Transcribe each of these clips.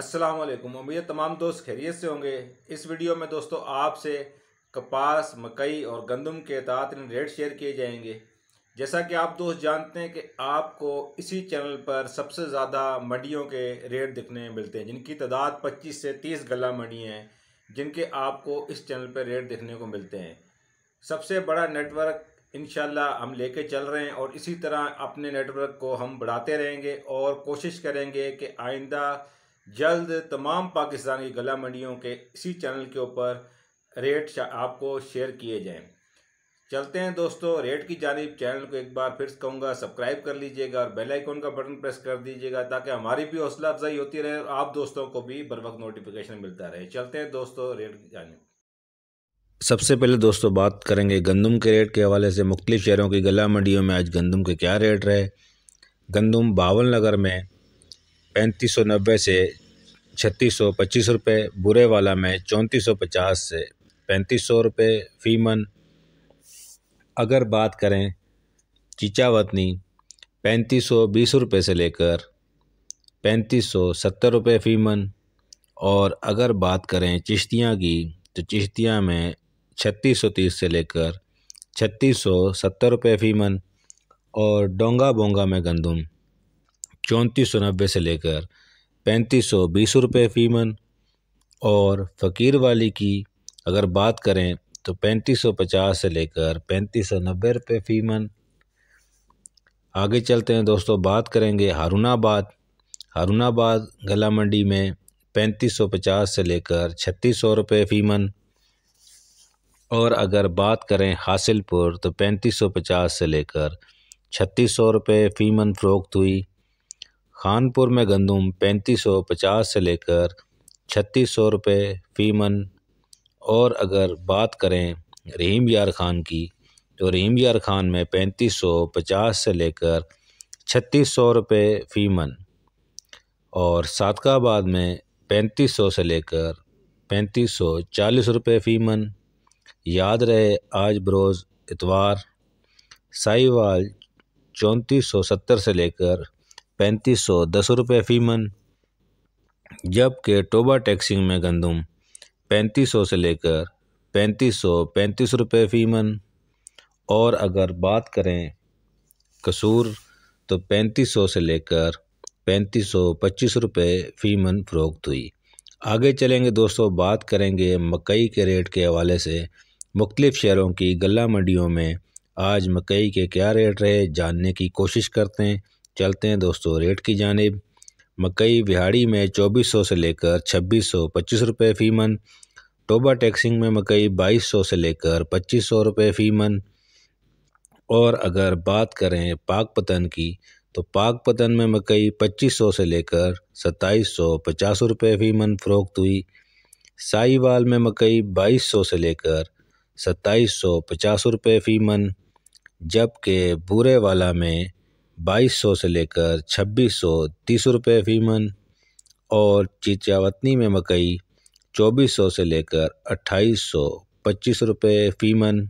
अस्सलाम वालेकुम। उम्मीद तमाम दोस्त खैरियत से होंगे। इस वीडियो में दोस्तों आपसे कपास, मकई और गंदम के तादाद रेट शेयर किए जाएंगे। जैसा कि आप दोस्त जानते हैं कि आपको इसी चैनल पर सबसे ज़्यादा मंडियों के रेट दिखने मिलते हैं, जिनकी तादाद 25 से 30 गला मंडी हैं, जिनके आपको इस चैनल पर रेट देखने को मिलते हैं। सबसे बड़ा नेटवर्क इंशाल्लाह हम लेके चल रहे हैं और इसी तरह अपने नेटवर्क को हम बढ़ाते रहेंगे और कोशिश करेंगे कि आइंदा जल्द तमाम पाकिस्तानी गला मंडियों के इसी चैनल के ऊपर रेट आपको शेयर किए जाएं। चलते हैं दोस्तों रेट की जानिब। चैनल को एक बार फिर कहूँगा सब्सक्राइब कर लीजिएगा और बेल आइकॉन का बटन प्रेस कर दीजिएगा ताकि हमारी भी हौसला अफजाई होती रहे और आप दोस्तों को भी बर वक्त नोटिफिकेशन मिलता रहे। चलते हैं दोस्तों रेट की जानिब। सबसे पहले दोस्तों बात करेंगे गंदम के रेट के हवाले से। मुख्तलिफ शहरों की गला मंडियों में आज गंदम के क्या रेट रहे। गंदम बावन नगर में 3590 से 3625 रुपये, बुरे वाला में 3450 से 3500 रुपये फ़ी मन। अगर बात करें चीचा वतनी 3520 रुपये से लेकर 3570 रुपये फ़ी मन। और अगर बात करें चिश्तियाँ की तो चिश्तियाँ में 3630 से लेकर 3670 रुपये फ़ी मन। और डोंगा बोंगा में गंदम 3490 से लेकर 3520 रुपये फ़ी मन। और फ़कीर वाली की अगर बात करें तो 3550 से लेकर 3590 रुपये फ़ी मन। आगे चलते हैं दोस्तों, बात करेंगे हारूनाबाद। हारूनाबाद गला मंडी में 3550 से लेकर 3600 रुपये फ़ी मन। और अगर बात करें हासिलपुर तो 3550 से लेकर 3600 रुपये फ़ी मन फ़रोख्त हुई। खानपुर में गंदम 3550 से लेकर 3600 रुपये फ़ी मन। और अगर बात करें रहीम यार ख़ान की तो रहीम यार ख़ान में 3550 से लेकर 3600 रुपये फ़ी मन। और सादकाबाद में 3500 से लेकर 3540 रुपये फ़ी मन। याद रहे आज बरोज़ इतवार। साहिवाल 3470 से लेकर 3510 रुपये फ़ी मन। जबकि टोबा टैक्सिंग में गंदम 3500 से लेकर 3535 रुपये फ़ी मन। और अगर बात करें कसूर तो 3500 से लेकर 3525 रुपये फ़ी मन फ़रोख्त हुई। आगे चलेंगे दोस्तों, बात करेंगे मकई के रेट के हवाले से। मुख्तलिफ़ शहरों की गला मंडियों में आज मकई के क्या रेट रहे, जानने की कोशिश करते हैं। चलते हैं दोस्तों रेट की जानिब। मकई बिहाड़ी में 2400 से लेकर 2625 रुपये फ़ी मन। टोबा टैक्सिंग में मकई 2200 से लेकर 2500 रुपये फ़ी मन। और अगर बात करें पाकपतन की तो पाकपतन में मकई 2500 से लेकर 2750 रुपये फ़ी मन फ़रोख्त हुई। साहिवाल में मकई 2200 से लेकर 2750 रुपये फ़ी मन। जबकि बूरे वाला में 2200 से लेकर 2630 रुपये फ़ी मन। और चिचावतनी में मकई 2400 से लेकर 2825 रुपये फ़ी मन।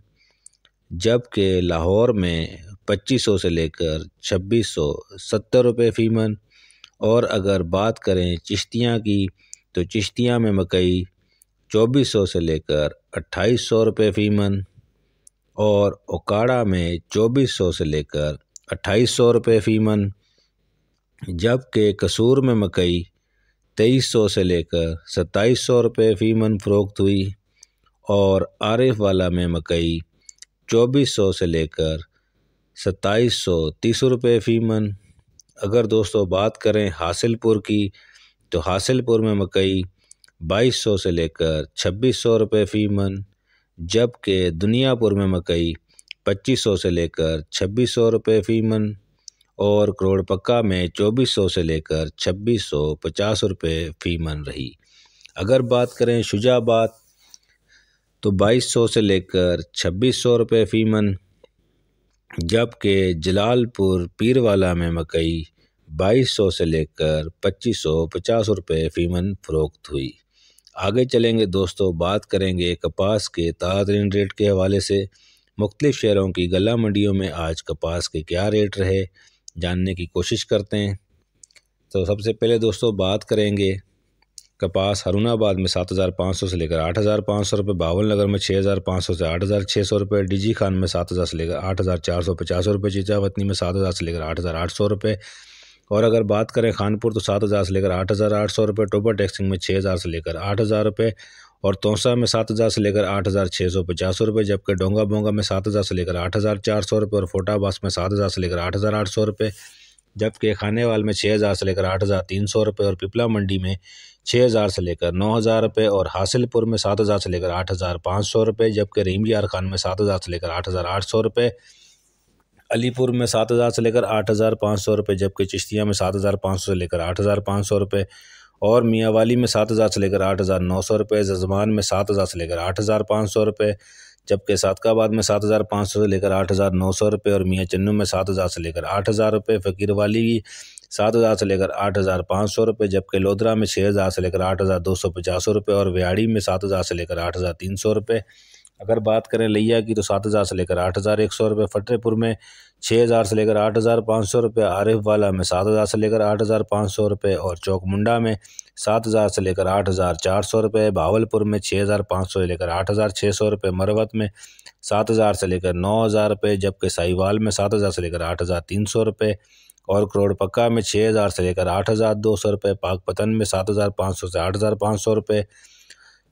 जबकि लाहौर में 2500 से लेकर 2670 रुपये फ़ी मन। और अगर बात करें चिश्तियाँ की तो चिश्तियाँ में मकई 2400 से लेकर 2800 रुपये फ़ी मन। और ओकाड़ा में 2400 से लेकर 2800 रुपये फ़ी मन। जबकि कसूर में मकई 2300 से लेकर 2700 रुपये फ़ी मन फ़रोख्त हुई। और आरिफ वाला में मकई 2400 से लेकर 2730 रुपये फ़ी मन। अगर दोस्तों बात करें हासिलपुर की तो हासिलपुर में मकई 2200 से लेकर 2600 रुपये फ़ी मन। जबकि दुनियापुर में मकई 2500 से लेकर 2600 रुपये फ़ी मन। और करोड़पक्का में 2400 से लेकर 2650 रुपये फ़ी मन रही। अगर बात करें शुजाबाद तो 2200 से लेकर 2600 रुपये फ़ी मन। जबकि जलालपुर पीरवाला में मकई 2200 से लेकर 2550 रुपये फ़ी मन फ़रोख्त हुई। आगे चलेंगे दोस्तों, बात करेंगे कपास के ताज़ा रेट के हवाले से। मुख्तलिफ़ शहरों की गला मंडियों में आज कपास के क्या रेट रहे, जानने की कोशिश करते हैं। तो सबसे पहले दोस्तों बात करेंगे कपास हरुणाबाद में 7,500 से लेकर 8,500 रुपये, बावन नगर में 6,500 से 8,600 रुपये, डीजी खान में 7,000 से लेकर 8,450 रुपये, चीचावतनी में 7,000 से लेकर 8,800 रुपये और अगर बात करें खानपुर तो 7,000 से लेकर 8,800 रुपये, टोपर टैक्सिंग में 6,000 से लेकर 8,000 रुपये और तोसा में 7,000 से लेकर 8,650 रुपये, जबकि डोंगा बोंगा में 7,000 से लेकर 8,400 रुपये और फोटाबास में 7,000 से लेकर 8,800 रुपये, जबकि खानेवाल में 6,000 से लेकर 8,300 रुपये और पिपला मंडी में 6,000 से लेकर 9,000 रुपये और हासिलपुर में 7,000 से लेकर 8,500 रुपये, जबकि रहीम यार खान में 7,000 से लेकर 8,800 रुपये, अलीपुर में 7,000 से लेकर 8,500 रुपये, जबकि चिश्तिया में 7,500 से लेकर 8,500 रुपये और मियांवाली में 7,000 से लेकर 8,900 रुपये, जजमान में 7,000 से लेकर 8,500 रुपये, जबकि सादकाबाद में 7,500 से लेकर 8,900 रुपये और मियाँ चन्नू में 7,000 से लेकर 8,000 रुपये, फ़कीरवाली 7,000 से लेकर 8,500 रुपये, जबकि लोधरा में 6,000 से लेकर 8,250 रुपये और व्याड़ी में 7,000 से लेकर 8,300 रुपये। अगर बात करें लिया की तो 7,000 से लेकर 8,100 रुपये, फतेहपुर में 6,000 से लेकर 8,500 रुपये, आरिफ वाला में 7,000 से लेकर 8,500 रुपये और चौकमुंडा में 7,000 से लेकर 8,400 रुपये, भावलपुर में 6,500 से लेकर 8,600 रुपये, मरवत में 7,000 से लेकर 9,000 रुपये, जबकि साहिवाल में 7,000 से लेकर 8,300 रुपये और करोड़पक्का में 6,000 से लेकर 8,200 रुपये, पाकपतन में 7,500 से 8,500 रुपये,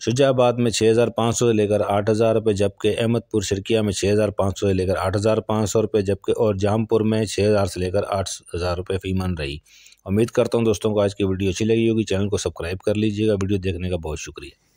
शुजाबाद में 6,500 से लेकर 8,000 रुपये, जबकि अहमदपुर शर्किया में 6,500 से लेकर 8,500 रुपये जबकि और जामपुर में 6,000 से लेकर 8,000 रुपये फीमन रही। उम्मीद करता हूं दोस्तों को आज की वीडियो अच्छी लगी होगी। चैनल को सब्सक्राइब कर लीजिएगा। वीडियो देखने का बहुत शुक्रिया।